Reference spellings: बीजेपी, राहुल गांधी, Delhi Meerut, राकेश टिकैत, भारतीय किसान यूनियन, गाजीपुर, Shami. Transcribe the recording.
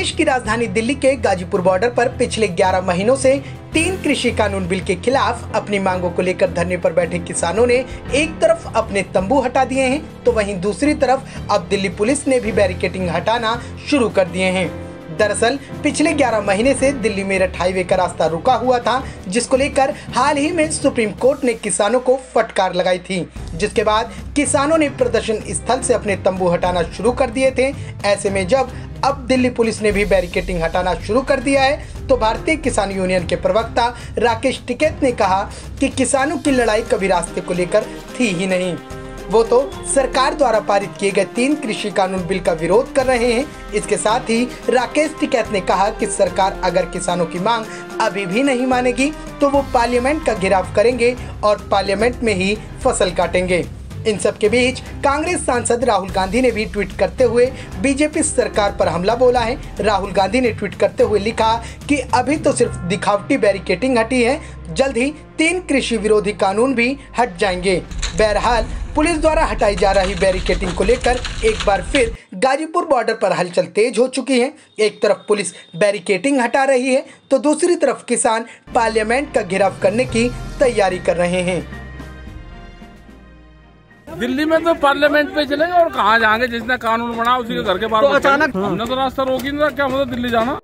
देश की राजधानी दिल्ली के गाजीपुर बॉर्डर पर पिछले 11 महीनों से 3 कृषि कानून बिल के खिलाफ अपनी मांगों को लेकर धरने पर बैठे किसानों ने एक तरफ अपने तंबू हटा दिए हैं तो वहीं दूसरी तरफ अब दिल्ली पुलिस ने भी बैरिकेडिंग हटाना शुरू कर दिए हैं। दरअसल पिछले 11 महीने से दिल्ली मेरठ हाईवे का रास्ता रुका हुआ था, जिसको लेकर हाल ही में सुप्रीम कोर्ट ने किसानों को फटकार लगाई थी, जिसके बाद किसानों ने प्रदर्शन स्थल से अपने तंबू हटाना शुरू कर दिए थे। ऐसे में जब अब दिल्ली पुलिस ने भी बैरिकेडिंग हटाना शुरू कर दिया है तो भारतीय किसान यूनियन के प्रवक्ता राकेश टिकैत ने कहा कि किसानों की लड़ाई कभी रास्ते को लेकर थी ही नहीं, वो तो सरकार द्वारा पारित किए गए 3 कृषि कानून बिल का विरोध कर रहे हैं। इसके साथ ही राकेश टिकैत ने कहा कि सरकार अगर किसानों की मांग अभी भी नहीं मानेगी तो वो पार्लियामेंट का घेराव करेंगे और पार्लियामेंट में ही फसल काटेंगे। इन सब के बीच कांग्रेस सांसद राहुल गांधी ने भी ट्वीट करते हुए बीजेपी सरकार पर हमला बोला है। राहुल गांधी ने ट्वीट करते हुए लिखा कि अभी तो सिर्फ दिखावटी बैरिकेडिंग हटी है, जल्द ही 3 कृषि विरोधी कानून भी हट जाएंगे। बहरहाल पुलिस द्वारा हटाई जा रही बैरिकेडिंग को लेकर एक बार फिर गाजीपुर बॉर्डर पर हलचल तेज हो चुकी है। एक तरफ पुलिस बैरिकेडिंग हटा रही है तो दूसरी तरफ किसान पार्लियामेंट का घेराव करने की तैयारी कर रहे हैं। दिल्ली में तो पार्लियामेंट पे चलेंगे और कहाँ जाएंगे, जिसने कानून बना उसी के घर के बाहर। अचानक हमने तो रास्ता रोकी ना, क्या मतलब दिल्ली जाना।